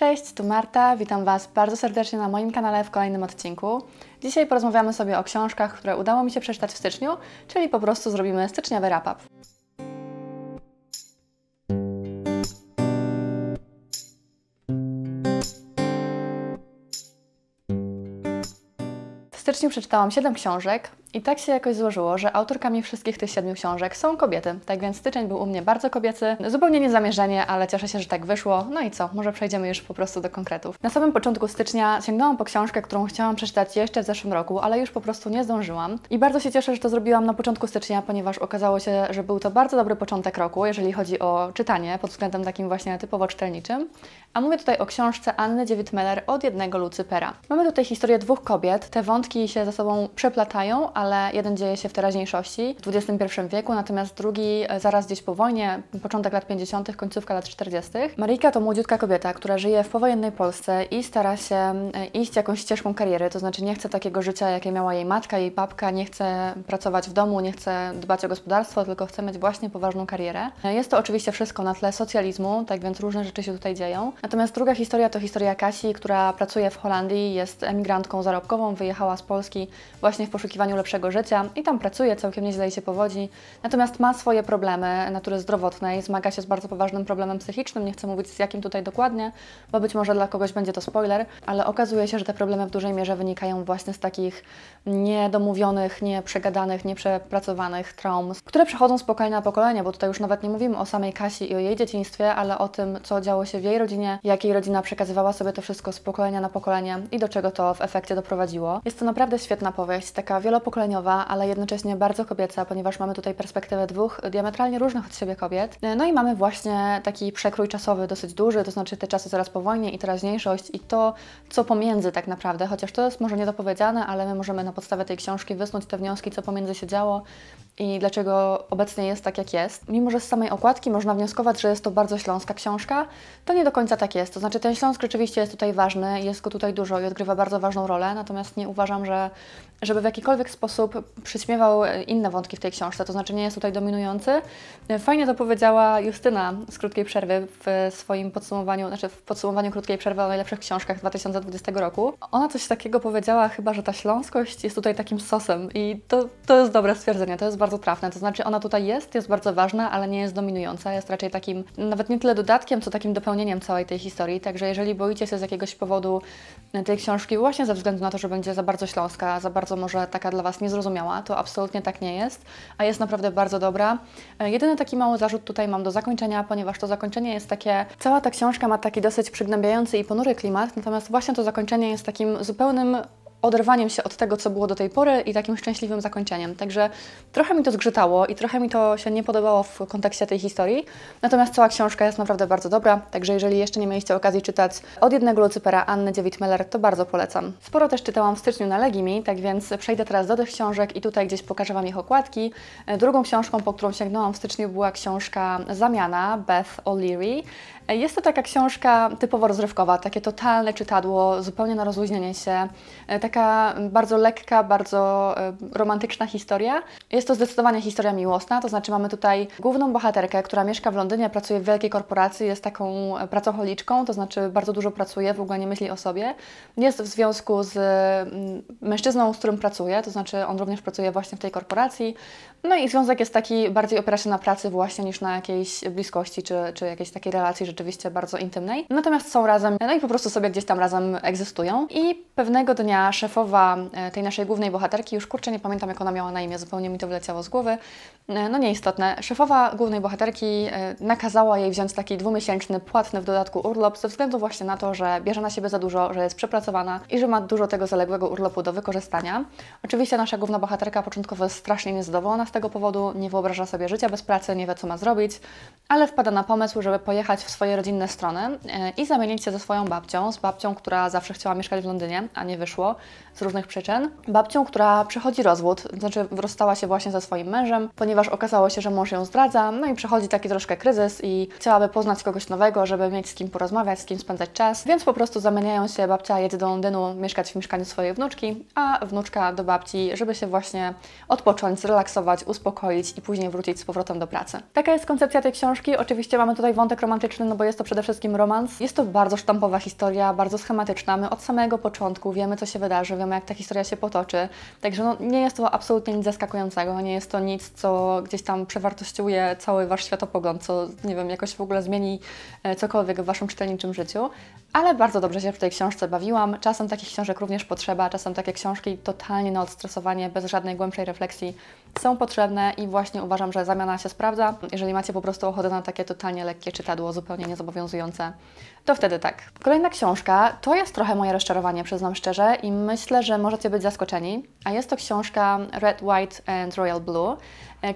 Cześć, tu Marta, witam Was bardzo serdecznie na moim kanale w kolejnym odcinku. Dzisiaj porozmawiamy sobie o książkach, które udało mi się przeczytać w styczniu, czyli po prostu zrobimy styczniowy wrap-up. W styczniu przeczytałam 7 książek i tak się jakoś złożyło, że autorkami wszystkich tych 7 książek są kobiety. Tak więc styczeń był u mnie bardzo kobiecy, zupełnie niezamierzenie, ale cieszę się, że tak wyszło. No i co, może przejdziemy już po prostu do konkretów. Na samym początku stycznia sięgnąłam po książkę, którą chciałam przeczytać jeszcze w zeszłym roku, ale już po prostu nie zdążyłam. I bardzo się cieszę, że to zrobiłam na początku stycznia, ponieważ okazało się, że był to bardzo dobry początek roku, jeżeli chodzi o czytanie, pod względem takim właśnie typowo czytelniczym. A mówię tutaj o książce Anny Dziewit-Meller Od jednego Lucypera. Mamy tutaj historię dwóch kobiet, te wątki się ze sobą przeplatają, ale jeden dzieje się w teraźniejszości, w XXI wieku, natomiast drugi zaraz gdzieś po wojnie, początek lat 50., końcówka lat 40. Maryjka to młodziutka kobieta, która żyje w powojennej Polsce i stara się iść jakąś ścieżką kariery, to znaczy nie chce takiego życia, jakie miała jej matka, jej babka, nie chce pracować w domu, nie chce dbać o gospodarstwo, tylko chce mieć właśnie poważną karierę. Jest to oczywiście wszystko na tle socjalizmu, tak więc różne rzeczy się tutaj dzieją. Natomiast druga historia to historia Kasi, która pracuje w Holandii, jest emigrantką zarobkową, wyjechała z Polski właśnie w poszukiwaniu lepszego życia i tam pracuje, całkiem nieźle jej się powodzi, natomiast ma swoje problemy natury zdrowotnej, zmaga się z bardzo poważnym problemem psychicznym, nie chcę mówić z jakim tutaj dokładnie, bo być może dla kogoś będzie to spoiler, ale okazuje się, że te problemy w dużej mierze wynikają właśnie z takich niedomówionych, nieprzegadanych, nieprzepracowanych traum, które przechodzą z pokolenia na pokolenie, bo tutaj już nawet nie mówimy o samej Kasi i o jej dzieciństwie, ale o tym, co działo się w jej rodzinie, jak jej rodzina przekazywała sobie to wszystko z pokolenia na pokolenie i do czego to w efekcie doprowadziło. Jest to naprawdę świetna powieść, taka wielopokoleniowa, ale jednocześnie bardzo kobieca, ponieważ mamy tutaj perspektywę dwóch diametralnie różnych od siebie kobiet. No i mamy właśnie taki przekrój czasowy dosyć duży, to znaczy te czasy zaraz po wojnie i teraźniejszość i to, co pomiędzy tak naprawdę, chociaż to jest może niedopowiedziane, ale my możemy na podstawie tej książki wysnuć te wnioski, co pomiędzy się działo i dlaczego obecnie jest tak, jak jest. Mimo że z samej okładki można wnioskować, że jest to bardzo śląska książka, to nie do końca tak jest. To znaczy ten Śląsk rzeczywiście jest tutaj ważny, jest go tutaj dużo i odgrywa bardzo ważną rolę, natomiast nie uważam, żeby w jakikolwiek sposób przyśmiewał inne wątki w tej książce, to znaczy nie jest tutaj dominujący. Fajnie to powiedziała Justyna z Krótkiej Przerwy w swoim podsumowaniu, znaczy w podsumowaniu Krótkiej Przerwy o najlepszych książkach 2020 roku. Ona coś takiego powiedziała chyba, że ta śląskość jest tutaj takim sosem i to jest dobre stwierdzenie, to jest bardzo trafne, to znaczy ona tutaj jest bardzo ważna, ale nie jest dominująca, jest raczej takim nawet nie tyle dodatkiem, co takim dopełnieniem całej tej historii, także jeżeli boicie się z jakiegoś powodu tej książki właśnie ze względu na to, że będzie za bardzo śląska, za bardzo może taka dla Was niezrozumiała, to absolutnie tak nie jest, a jest naprawdę bardzo dobra. Jedyny taki mały zarzut tutaj mam do zakończenia, ponieważ to zakończenie jest takie... Cała ta książka ma taki dosyć przygnębiający i ponury klimat, natomiast właśnie to zakończenie jest takim zupełnym oderwaniem się od tego, co było do tej pory i takim szczęśliwym zakończeniem. Także trochę mi to zgrzytało i trochę mi to się nie podobało w kontekście tej historii. Natomiast cała książka jest naprawdę bardzo dobra, także jeżeli jeszcze nie mieliście okazji czytać Od jednego Lucypera Anny Dziewit-Meller, to bardzo polecam. Sporo też czytałam w styczniu na Legimi, tak więc przejdę teraz do tych książek i tutaj gdzieś pokażę Wam ich okładki. Drugą książką, po którą sięgnąłam w styczniu, była książka Zamiana Beth O'Leary. Jest to taka książka typowo rozrywkowa, takie totalne czytadło, zupełnie na rozluźnienie się, taka bardzo lekka, bardzo romantyczna historia. Jest to zdecydowanie historia miłosna, to znaczy mamy tutaj główną bohaterkę, która mieszka w Londynie, pracuje w wielkiej korporacji, jest taką pracoholiczką, to znaczy bardzo dużo pracuje, w ogóle nie myśli o sobie. Jest w związku z mężczyzną, z którym pracuje, to znaczy on również pracuje właśnie w tej korporacji. No i związek jest taki, bardziej opiera się na pracy właśnie niż na jakiejś bliskości, czy jakiejś takiej relacji rzeczywiście bardzo intymnej. Natomiast są razem, no i po prostu sobie gdzieś tam razem egzystują. I pewnego dnia szefowa tej naszej głównej bohaterki, już kurczę nie pamiętam jak ona miała na imię, zupełnie mi to wyleciało z głowy, no nieistotne, szefowa głównej bohaterki nakazała jej wziąć taki 2-miesięczny, płatny w dodatku urlop ze względu właśnie na to, że bierze na siebie za dużo, że jest przepracowana i że ma dużo tego zaległego urlopu do wykorzystania. Oczywiście nasza główna bohaterka początkowo jest strasznie niezadowolona z tego powodu, nie wyobraża sobie życia bez pracy, nie wie co ma zrobić, ale wpada na pomysł, żeby pojechać w swoje rodzinne strony i zamienić się ze swoją babcią, z babcią, która zawsze chciała mieszkać w Londynie, a nie wyszło z różnych przyczyn. Babcią, która przechodzi rozwód, znaczy rozstała się właśnie ze swoim mężem, ponieważ okazało się, że mąż ją zdradza, no i przechodzi taki troszkę kryzys i chciałaby poznać kogoś nowego, żeby mieć z kim porozmawiać, z kim spędzać czas, więc po prostu zamieniają się, babcia jedzie do Londynu mieszkać w mieszkaniu swojej wnuczki, a wnuczka do babci, żeby się właśnie odpocząć, zrelaksować, uspokoić i później wrócić z powrotem do pracy. Taka jest koncepcja tej książki, oczywiście mamy tutaj wątek romantyczny, no bo jest to przede wszystkim romans. Jest to bardzo sztampowa historia, bardzo schematyczna. My od samego początku wiemy, co się wydarzy, wiemy, jak ta historia się potoczy. Także no, nie jest to absolutnie nic zaskakującego, nie jest to nic, co gdzieś tam przewartościuje cały wasz światopogląd, co, nie wiem, jakoś w ogóle zmieni cokolwiek w waszym czytelniczym życiu. Ale bardzo dobrze się w tej książce bawiłam. Czasem takich książek również potrzeba, czasem takie książki totalnie na odstresowanie, bez żadnej głębszej refleksji są potrzebne i właśnie uważam, że zamiana się sprawdza. Jeżeli macie po prostu ochotę na takie totalnie lekkie czytadło, zupełnie niezobowiązujące, to wtedy tak. Kolejna książka to jest trochę moje rozczarowanie, przyznam szczerze, i myślę, że możecie być zaskoczeni, a jest to książka Red, White and Royal Blue,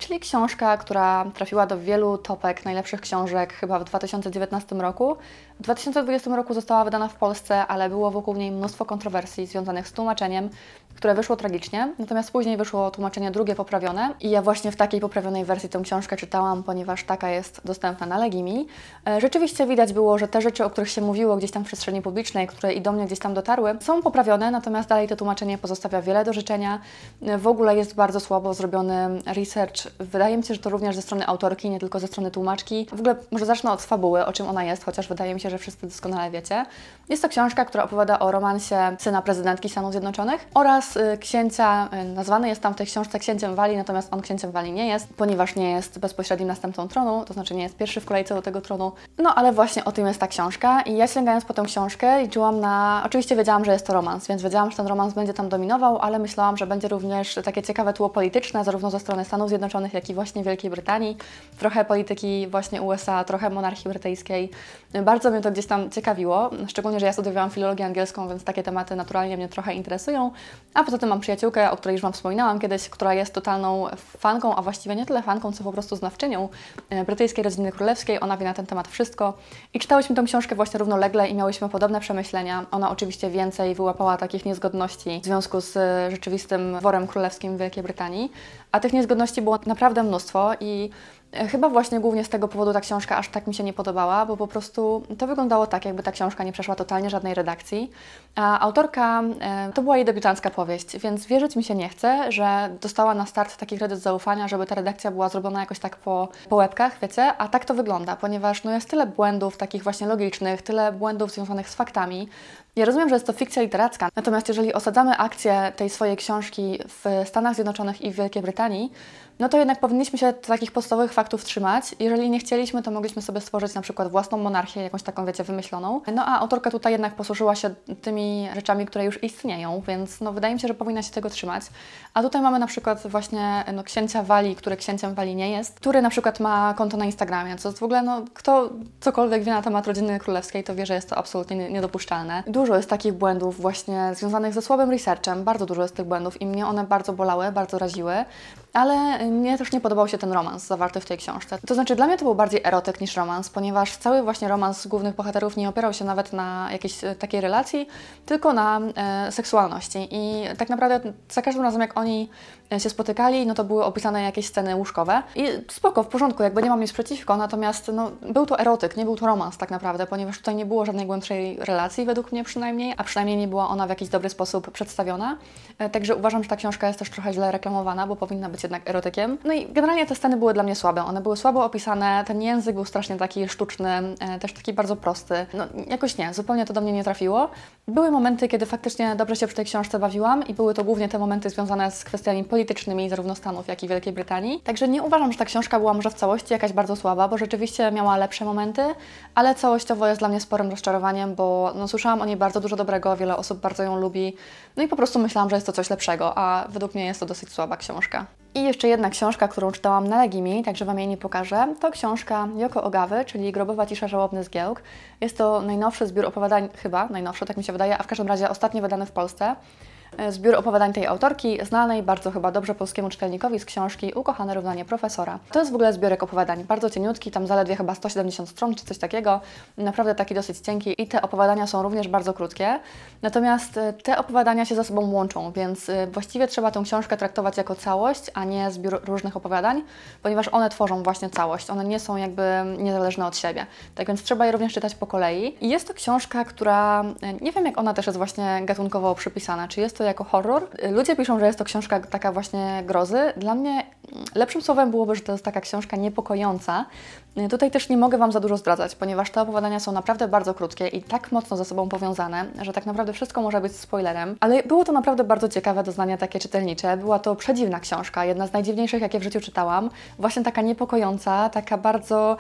czyli książka, która trafiła do wielu topek najlepszych książek chyba w 2019 roku. W 2020 roku została wydana w Polsce, ale było wokół niej mnóstwo kontrowersji związanych z tłumaczeniem, które wyszło tragicznie, natomiast później wyszło tłumaczenie drugie poprawione i ja właśnie w takiej poprawionej wersji tę książkę czytałam, ponieważ taka jest dostępna na Legimi. Rzeczywiście widać było, że te rzeczy, o których się mówiło gdzieś tam w przestrzeni publicznej, które i do mnie gdzieś tam dotarły, są poprawione, natomiast dalej to tłumaczenie pozostawia wiele do życzenia. W ogóle jest bardzo słabo zrobiony research. Wydaje mi się, że to również ze strony autorki, nie tylko ze strony tłumaczki. W ogóle może zacznę od fabuły, o czym ona jest, chociaż wydaje mi się, że wszyscy doskonale wiecie. Jest to książka, która opowiada o romansie syna prezydentki Stanów Zjednoczonych oraz księcia, nazwany jest tam w tej książce księciem Walii, natomiast on księciem Walii nie jest, ponieważ nie jest bezpośrednim następcą tronu, to znaczy nie jest pierwszy w kolejce do tego tronu. No ale właśnie o tym jest ta książka i ja sięgając po tę książkę liczyłam na... Oczywiście wiedziałam, że jest to romans, więc wiedziałam, że ten romans będzie tam dominował, ale myślałam, że będzie również takie ciekawe tło polityczne, zarówno ze strony Stanów Zjednoczonych, jak i właśnie Wielkiej Brytanii. Trochę polityki właśnie USA, trochę monarchii brytyjskiej. Bardzo mnie to gdzieś tam ciekawiło, szczególnie, że ja studiowałam filologię angielską, więc takie tematy naturalnie mnie trochę interesują. A poza tym mam przyjaciółkę, o której już Wam wspominałam kiedyś, która jest totalną fanką, a właściwie nie tyle fanką, co po prostu znawczynią brytyjskiej rodziny królewskiej. Ona wie na ten temat wszystko. I czytałyśmy tę książkę właśnie równolegle i miałyśmy podobne przemyślenia. Ona oczywiście więcej wyłapała takich niezgodności w związku z rzeczywistym dworem królewskim Wielkiej Brytanii. A tych niezgodności było naprawdę mnóstwo i chyba właśnie głównie z tego powodu ta książka aż tak mi się nie podobała, bo po prostu to wyglądało tak, jakby ta książka nie przeszła totalnie żadnej redakcji. A autorka, to była jej debiutancka powieść, więc wierzyć mi się nie chce, że dostała na start taki kredyt zaufania, żeby ta redakcja była zrobiona jakoś tak po łebkach, wiecie? A tak to wygląda, ponieważ no jest tyle błędów takich właśnie logicznych, tyle błędów związanych z faktami. Ja rozumiem, że jest to fikcja literacka, natomiast jeżeli osadzamy akcję tej swojej książki w Stanach Zjednoczonych i w Wielkiej Brytanii, no to jednak powinniśmy się takich podstawowych faktów trzymać. Jeżeli nie chcieliśmy, to mogliśmy sobie stworzyć na przykład własną monarchię, jakąś taką, wiecie, wymyśloną. No a autorka tutaj jednak posłużyła się tymi rzeczami, które już istnieją, więc no wydaje mi się, że powinna się tego trzymać. A tutaj mamy na przykład właśnie no, księcia Walii, który księciem Walii nie jest, który na przykład ma konto na Instagramie, co w ogóle, no kto cokolwiek wie na temat rodziny królewskiej, to wie, że jest to absolutnie niedopuszczalne. Dużo jest takich błędów właśnie związanych ze słabym researchem, bardzo dużo jest tych błędów i mnie one bardzo bolały, bardzo raziły. Ale mnie też nie podobał się ten romans zawarty w tej książce. To znaczy dla mnie to był bardziej erotyk niż romans, ponieważ cały właśnie romans głównych bohaterów nie opierał się nawet na jakiejś takiej relacji, tylko na seksualności. I tak naprawdę za każdym razem jak oni się spotykali, no to były opisane jakieś sceny łóżkowe. I spoko, w porządku, jakby nie mam nic przeciwko, natomiast no, był to erotyk, nie był to romans tak naprawdę, ponieważ tutaj nie było żadnej głębszej relacji, według mnie przynajmniej, a przynajmniej nie była ona w jakiś dobry sposób przedstawiona. Także uważam, że ta książka jest też trochę źle reklamowana, bo powinna być jednak erotykiem. No i generalnie te sceny były dla mnie słabe. One były słabo opisane, ten język był strasznie taki sztuczny, też taki bardzo prosty. No jakoś nie, zupełnie to do mnie nie trafiło. Były momenty, kiedy faktycznie dobrze się przy tej książce bawiłam i były to głównie te momenty związane z kwestiami politycznymi zarówno Stanów, jak i Wielkiej Brytanii. Także nie uważam, że ta książka była może w całości jakaś bardzo słaba, bo rzeczywiście miała lepsze momenty, ale całościowo jest dla mnie sporym rozczarowaniem, bo no, słyszałam o niej bardzo dużo dobrego, wiele osób bardzo ją lubi, no i po prostu myślałam, że jest to coś lepszego, a według mnie jest to dosyć słaba książka. I jeszcze jedna książka, którą czytałam na Legimi, także Wam jej nie pokażę, to książka Joko Ogawy, czyli Grobowa cisza żałobny zgiełk. Jest to najnowszy zbiór opowiadań, chyba najnowszy, tak mi się wydaje, a w każdym razie ostatnio wydany w Polsce. Zbiór opowiadań tej autorki, znanej bardzo chyba dobrze polskiemu czytelnikowi z książki Ukochane Równanie Profesora. To jest w ogóle zbiorek opowiadań, bardzo cieniutki, tam zaledwie chyba 170 stron czy coś takiego, naprawdę taki dosyć cienki i te opowiadania są również bardzo krótkie. Natomiast te opowiadania się ze sobą łączą, więc właściwie trzeba tę książkę traktować jako całość, a nie zbiór różnych opowiadań, ponieważ one tworzą właśnie całość, one nie są jakby niezależne od siebie. Tak więc trzeba je również czytać po kolei. I jest to książka, która, nie wiem jak ona też jest właśnie gatunkowo przypisana, czy jest to jako horror. Ludzie piszą, że jest to książka taka właśnie grozy. Dla mnie Lepszym słowem byłoby, że to jest taka książka niepokojąca. Tutaj też nie mogę Wam za dużo zdradzać, ponieważ te opowiadania są naprawdę bardzo krótkie i tak mocno ze sobą powiązane, że tak naprawdę wszystko może być spoilerem. Ale było to naprawdę bardzo ciekawe doznania takie czytelnicze. Była to przedziwna książka, jedna z najdziwniejszych, jakie w życiu czytałam. Właśnie taka niepokojąca, taka bardzo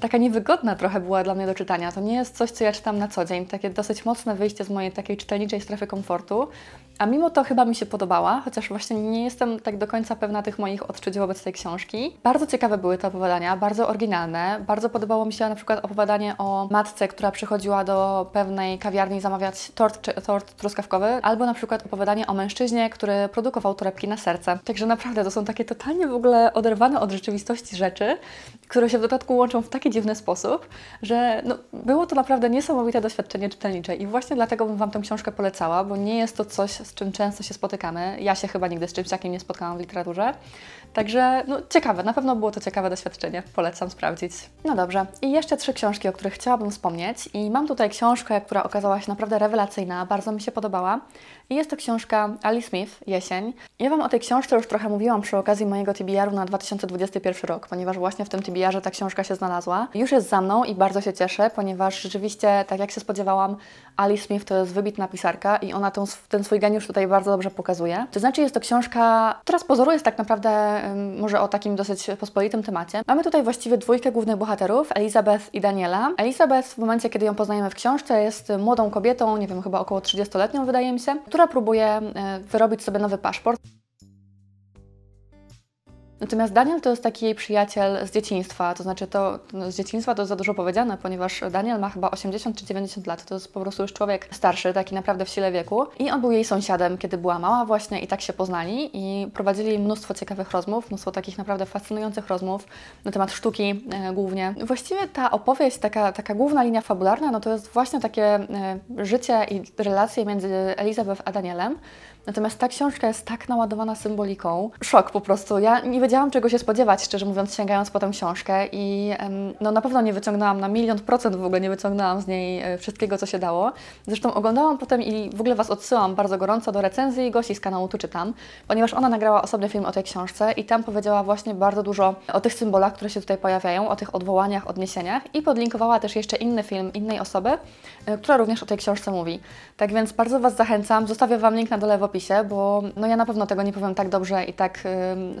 taka niewygodna trochę była dla mnie do czytania. To nie jest coś, co ja czytam na co dzień. Takie dosyć mocne wyjście z mojej takiej czytelniczej strefy komfortu. A mimo to chyba mi się podobała, chociaż właśnie nie jestem tak do końca pewna tych moich odczuć wobec tej książki. Bardzo ciekawe były te opowiadania, bardzo oryginalne. Bardzo podobało mi się na przykład opowiadanie o matce, która przychodziła do pewnej kawiarni zamawiać tort truskawkowy, albo na przykład opowiadanie o mężczyźnie, który produkował torebki na serce. Także naprawdę to są takie totalnie w ogóle oderwane od rzeczywistości rzeczy, które się w dodatku łączą w taki dziwny sposób, że no, było to naprawdę niesamowite doświadczenie czytelnicze i właśnie dlatego bym Wam tę książkę polecała, bo nie jest to coś, z czym często się spotykamy. Ja się chyba nigdy z czymś takim nie spotkałam w literaturze. Także no ciekawe, na pewno było to ciekawe doświadczenie. Polecam sprawdzić. No dobrze. I jeszcze 3 książki, o których chciałabym wspomnieć. I mam tutaj książkę, która okazała się naprawdę rewelacyjna. Bardzo mi się podobała. I jest to książka Ali Smith, Jesień. Ja Wam o tej książce już trochę mówiłam przy okazji mojego TBR-u na 2021 rok, ponieważ właśnie w tym TBR-ze ta książka się znalazła. Już jest za mną i bardzo się cieszę, ponieważ rzeczywiście, tak jak się spodziewałam, Ali Smith to jest wybitna pisarka i ona ten swój geniusz tutaj bardzo dobrze pokazuje. To znaczy jest to książka, która z pozoru jest tak naprawdę może o takim dosyć pospolitym temacie. Mamy tutaj właściwie 2 głównych bohaterów, Elizabeth i Daniela. Elizabeth w momencie, kiedy ją poznajemy w książce, jest młodą kobietą, nie wiem, chyba około 30-letnią wydaje mi się, która próbuje wyrobić sobie nowy paszport. Natomiast Daniel to jest taki jej przyjaciel z dzieciństwa, to znaczy z dzieciństwa to jest za dużo powiedziane, ponieważ Daniel ma chyba 80 czy 90 lat, to jest po prostu już człowiek starszy, taki naprawdę w sile wieku i on był jej sąsiadem, kiedy była mała właśnie i tak się poznali i prowadzili mnóstwo ciekawych rozmów, mnóstwo takich naprawdę fascynujących rozmów na temat sztuki głównie. Właściwie ta opowieść, taka główna linia fabularna, no to jest właśnie takie życie i relacje między Elizabeth a Danielem. Natomiast ta książka jest tak naładowana symboliką. Szok po prostu. Ja nie wiedziałam, czego się spodziewać, szczerze mówiąc, sięgając po tę książkę i no na pewno nie wyciągnęłam, na 1000% w ogóle nie wyciągnęłam z niej wszystkiego, co się dało. Zresztą oglądałam potem i w ogóle Was odsyłam bardzo gorąco do recenzji gości z kanału Tu Czytam, ponieważ ona nagrała osobny film o tej książce i tam powiedziała właśnie bardzo dużo o tych symbolach, które się tutaj pojawiają, o tych odwołaniach, odniesieniach i podlinkowała też jeszcze inny film innej osoby, która również o tej książce mówi. Tak więc bardzo Was zachęcam, zostawię Wam link na dole w opisie, bo no ja na pewno tego nie powiem tak dobrze i tak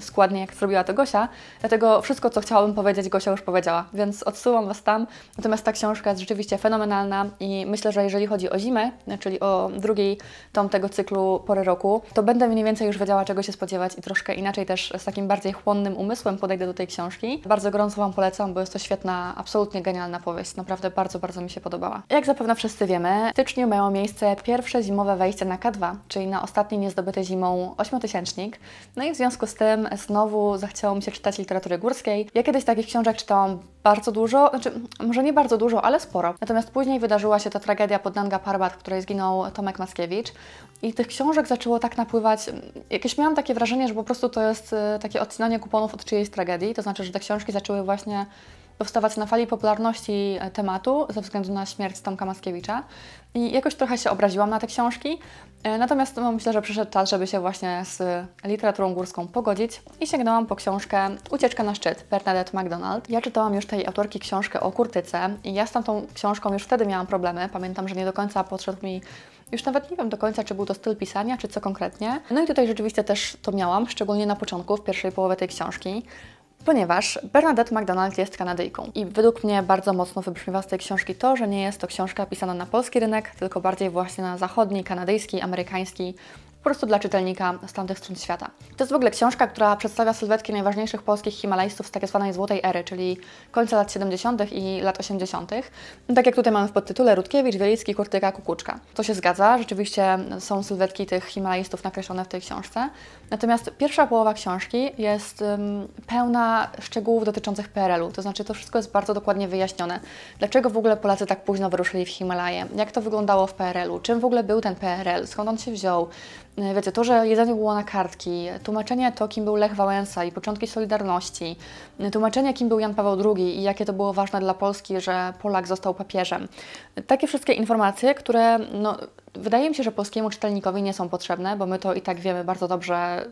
składnie, jak zrobiła to Gosia, dlatego wszystko, co chciałabym powiedzieć, Gosia już powiedziała, więc odsyłam Was tam. Natomiast ta książka jest rzeczywiście fenomenalna i myślę, że jeżeli chodzi o zimę, czyli o drugi tom tego cyklu pory roku, to będę mniej więcej już wiedziała, czego się spodziewać i troszkę inaczej też z takim bardziej chłonnym umysłem podejdę do tej książki. Bardzo gorąco Wam polecam, bo jest to świetna, absolutnie genialna powieść. Naprawdę bardzo, bardzo mi się podobała. Jak zapewne wszyscy wiemy, w styczniu miało miejsce pierwsze zimowe wejście na K2, czyli na ostatni niezdobyty zimą 8000-nik. No i w związku z tym znowu zachciało mi się czytać literatury górskiej. Ja kiedyś takich książek czytałam bardzo dużo, znaczy może nie bardzo dużo, ale sporo. Natomiast później wydarzyła się ta tragedia pod Nanga Parbat, w której zginął Tomek Mackiewicz. I tych książek zaczęło tak napływać. Jakieś miałam takie wrażenie, że po prostu to jest takie odcinanie kuponów od czyjejś tragedii. To znaczy, że te książki zaczęły właśnie powstawać na fali popularności tematu ze względu na śmierć Tomka Mackiewicza. I jakoś trochę się obraziłam na te książki. Natomiast no, myślę, że przyszedł czas, żeby się właśnie z literaturą górską pogodzić i sięgnęłam po książkę Ucieczka na szczyt, Bernadette McDonald. Ja czytałam już tej autorki książkę o kurtyce i ja z tamtą książką już wtedy miałam problemy. Pamiętam, że nie do końca podszedł mi, już nawet nie wiem do końca, czy był to styl pisania, czy co konkretnie. No i tutaj rzeczywiście też to miałam, szczególnie na początku, w pierwszej połowie tej książki. Ponieważ Bernadette McDonald jest Kanadyjką i według mnie bardzo mocno wybrzmiewa z tej książki to, że nie jest to książka pisana na polski rynek, tylko bardziej właśnie na zachodni, kanadyjski, amerykański, po prostu dla czytelnika z tamtych stron świata. To jest w ogóle książka, która przedstawia sylwetki najważniejszych polskich himalajstów z tak zwanej złotej ery, czyli końca lat 70. i lat 80. Tak jak tutaj mamy w podtytule Rutkiewicz, Wielicki, Kurtyka, Kukuczka. To się zgadza, rzeczywiście są sylwetki tych himalajstów nakreślone w tej książce. Natomiast pierwsza połowa książki jest pełna szczegółów dotyczących PRL-u, to znaczy to wszystko jest bardzo dokładnie wyjaśnione. Dlaczego w ogóle Polacy tak późno wyruszyli w Himalaje? Jak to wyglądało w PRL-u? Czym w ogóle był ten PRL? Skąd on się wziął? Wiecie, to, że jedzenie było na kartki, tłumaczenie to, kim był Lech Wałęsa i początki Solidarności, tłumaczenie, kim był Jan Paweł II i jakie to było ważne dla Polski, że Polak został papieżem. Takie wszystkie informacje, które no, wydaje mi się, że polskiemu czytelnikowi nie są potrzebne, bo my to i tak wiemy bardzo dobrze,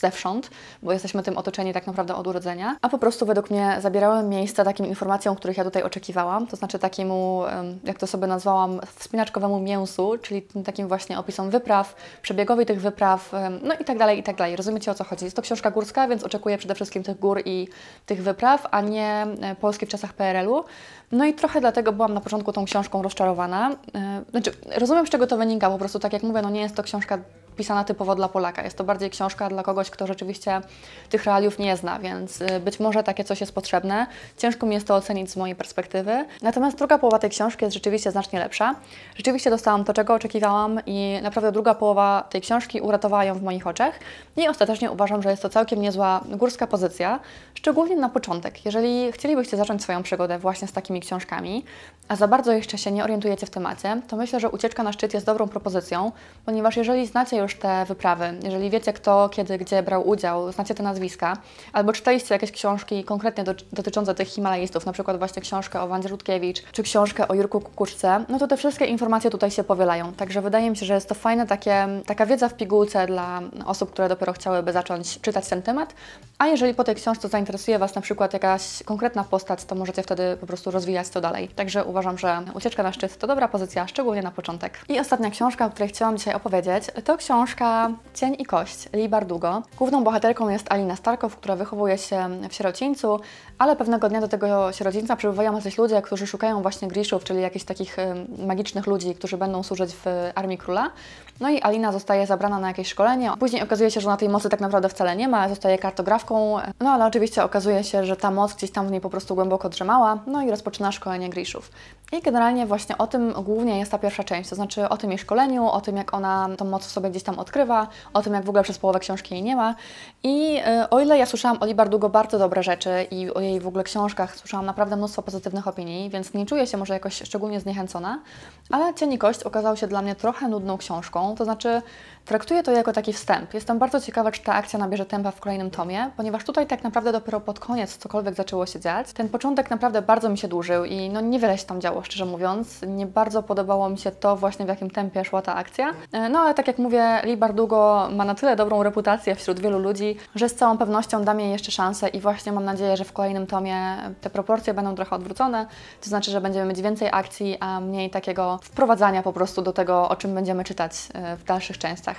zewsząd, bo jesteśmy tym otoczeni tak naprawdę od urodzenia, a po prostu według mnie zabierały miejsca takim informacjom, których ja tutaj oczekiwałam, to znaczy takiemu, jak to sobie nazwałam, wspinaczkowemu mięsu, czyli takim właśnie opisom wypraw, przebiegowi tych wypraw, no i tak dalej, i tak dalej. Rozumiecie, o co chodzi? Jest to książka górska, więc oczekuję przede wszystkim tych gór i tych wypraw, a nie Polski w czasach PRL-u. No i trochę dlatego byłam na początku tą książką rozczarowana. Znaczy, rozumiem, z czego to wynika, po prostu tak jak mówię, no nie jest to książka pisana typowo dla Polaka. Jest to bardziej książka dla kogoś, kto rzeczywiście tych realiów nie zna, więc być może takie coś jest potrzebne. Ciężko mi jest to ocenić z mojej perspektywy. Natomiast druga połowa tej książki jest rzeczywiście znacznie lepsza. Rzeczywiście dostałam to, czego oczekiwałam i naprawdę druga połowa tej książki uratowała ją w moich oczach i ostatecznie uważam, że jest to całkiem niezła górska pozycja, szczególnie na początek. Jeżeli chcielibyście zacząć swoją przygodę właśnie z takimi książkami, a za bardzo jeszcze się nie orientujecie w temacie, to myślę, że Ucieczka na szczyt jest dobrą propozycją, ponieważ jeżeli znacie już te wyprawy, jeżeli wiecie, kto, kiedy, gdzie brał udział, znacie te nazwiska, albo czytaliście jakieś książki konkretnie dotyczące tych Himalajistów, na przykład właśnie książkę o Wandzie Rutkiewicz, czy książkę o Jurku Kukuczce, no to te wszystkie informacje tutaj się powielają. Także wydaje mi się, że jest to fajne taka wiedza w pigułce dla osób, które dopiero chciałyby zacząć czytać ten temat, a jeżeli po tej książce zainteresuje Was na przykład jakaś konkretna postać, to możecie wtedy po prostu rozwijać to dalej. Także uważam, że Ucieczka na szczyt to dobra pozycja, szczególnie na początek. I ostatnia książka, o której chciałam dzisiaj opowiedzieć, to książka Cień i kość Leigh Bardugo. Główną bohaterką jest Alina Starkow, która wychowuje się w sierocińcu, ale pewnego dnia do tego sierocińca przybywają jacyś ludzie, którzy szukają właśnie Grishów, czyli jakichś takich magicznych ludzi, którzy będą służyć w armii króla. No i Alina zostaje zabrana na jakieś szkolenie. Później okazuje się, że ona tej mocy tak naprawdę wcale nie ma, zostaje kartografką, no ale oczywiście okazuje się, że ta moc gdzieś tam w niej po prostu głęboko drzemała, no i rozpoczyna szkolenie Grishów. I generalnie właśnie o tym głównie jest ta pierwsza część, to znaczy o tym jej szkoleniu, o tym, jak ona tą moc w sobie gdzieś tam odkrywa, o tym, jak w ogóle przez połowę książki jej nie ma. I o ile ja słyszałam o Leigh Bardugo bardzo dobre rzeczy i o jej w ogóle książkach słyszałam naprawdę mnóstwo pozytywnych opinii, więc nie czuję się może jakoś szczególnie zniechęcona, ale Cień i kość okazał się dla mnie trochę nudną książką, to znaczy traktuję to jako taki wstęp. Jestem bardzo ciekawa, czy ta akcja nabierze tempa w kolejnym tomie, ponieważ tutaj tak naprawdę dopiero pod koniec cokolwiek zaczęło się dziać. Ten początek naprawdę bardzo mi się dłużył i no niewiele się tam działo, szczerze mówiąc. Nie bardzo podobało mi się to właśnie, w jakim tempie szła ta akcja. No ale tak jak mówię, Leigh Bardugo ma na tyle dobrą reputację wśród wielu ludzi, że z całą pewnością dam jej jeszcze szansę i właśnie mam nadzieję, że w kolejnym tomie te proporcje będą trochę odwrócone, to znaczy, że będziemy mieć więcej akcji, a mniej takiego wprowadzania po prostu do tego, o czym będziemy czytać w dalszych częściach.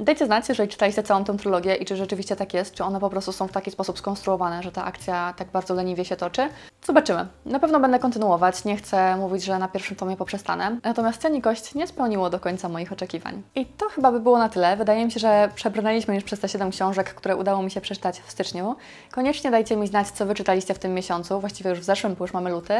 Dajcie znać, jeżeli czytaliście całą tę trylogię i czy rzeczywiście tak jest, czy one po prostu są w taki sposób skonstruowane, że ta akcja tak bardzo leniwie się toczy. Zobaczymy. Na pewno będę kontynuować, nie chcę mówić, że na pierwszym tomie poprzestanę. Natomiast Cień i kość nie spełniło do końca moich oczekiwań. I to chyba by było na tyle. Wydaje mi się, że przebrnęliśmy już przez te 7 książek, które udało mi się przeczytać w styczniu. Koniecznie dajcie mi znać, co Wy czytaliście w tym miesiącu, właściwie już w zeszłym, bo już mamy luty.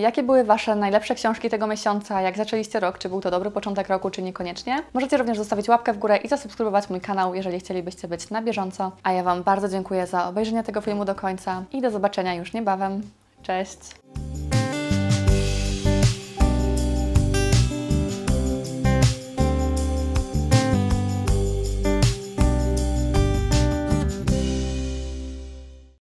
Jakie były Wasze najlepsze książki tego miesiąca, jak zaczęliście rok, czy był to dobry początek roku, czy niekoniecznie. Możecie również zostawić łapkę w górę i zasubskrybować mój kanał, jeżeli chcielibyście być na bieżąco. A ja Wam bardzo dziękuję za obejrzenie tego filmu do końca i do zobaczenia już niebawem. Cześć!